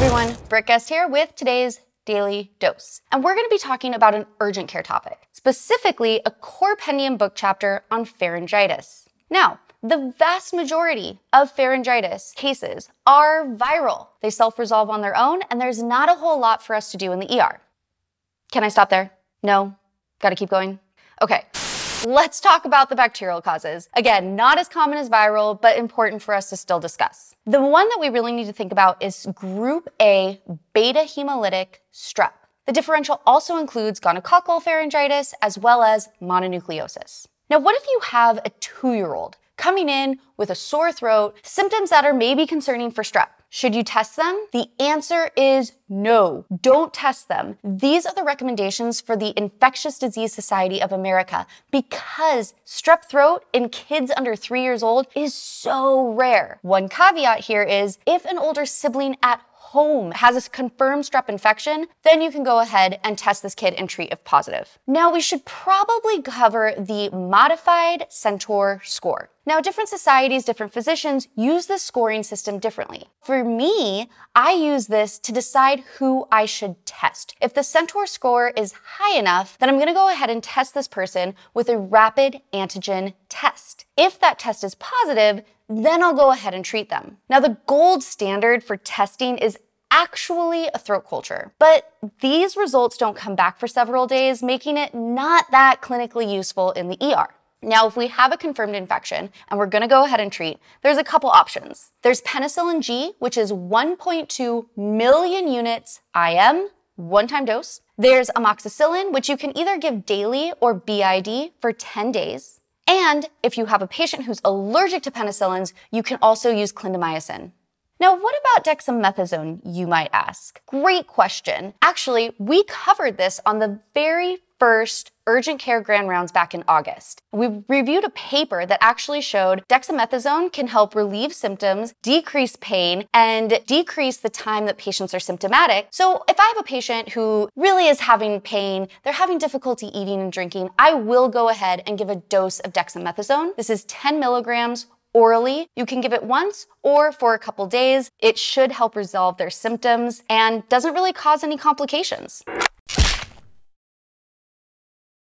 everyone, Britt Guest here with today's Daily Dose. And we're gonna be talking about an urgent care topic, specifically a CorePendium book chapter on pharyngitis. Now, the vast majority of pharyngitis cases are viral. They self-resolve on their own, and there's not a whole lot for us to do in the ER. Can I stop there? No? Gotta keep going? Okay. Let's talk about the bacterial causes. Again, not as common as viral, but important for us to still discuss. The one that we really need to think about is group A beta hemolytic strep. The differential also includes gonococcal pharyngitis as well as mononucleosis. Now, what if you have a 2-year-old coming in with a sore throat, symptoms that are maybe concerning for strep? Should you test them? The answer is no, don't test them. These are the recommendations for the Infectious Disease Society of America because strep throat in kids under 3 years old is so rare. One caveat here is if an older sibling at home has a confirmed strep infection, then you can go ahead and test this kid and treat if positive. Now, we should probably cover the modified Centor score. Now, different societies, different physicians use this scoring system differently. For me, I use this to decide who I should test. If the Centor score is high enough, then I'm gonna go ahead and test this person with a rapid antigen test. If that test is positive, then I'll go ahead and treat them. Now, the gold standard for testing is actually a throat culture, but these results don't come back for several days, making it not that clinically useful in the ER. Now, if we have a confirmed infection and we're gonna go ahead and treat, there's a couple options. There's penicillin G, which is 1.2 million units IM, one-time dose. There's amoxicillin, which you can either give daily or BID for 10 days. And if you have a patient who's allergic to penicillins, you can also use clindamycin. Now, what about dexamethasone, you might ask? Great question. Actually, we covered this on the very first urgent care grand rounds back in August. We reviewed a paper that actually showed dexamethasone can help relieve symptoms, decrease pain, and decrease the time that patients are symptomatic. So if I have a patient who really is having pain, they're having difficulty eating and drinking, I will go ahead and give a dose of dexamethasone. This is 10 milligrams orally. You can give it once or for a couple days. It should help resolve their symptoms and doesn't really cause any complications.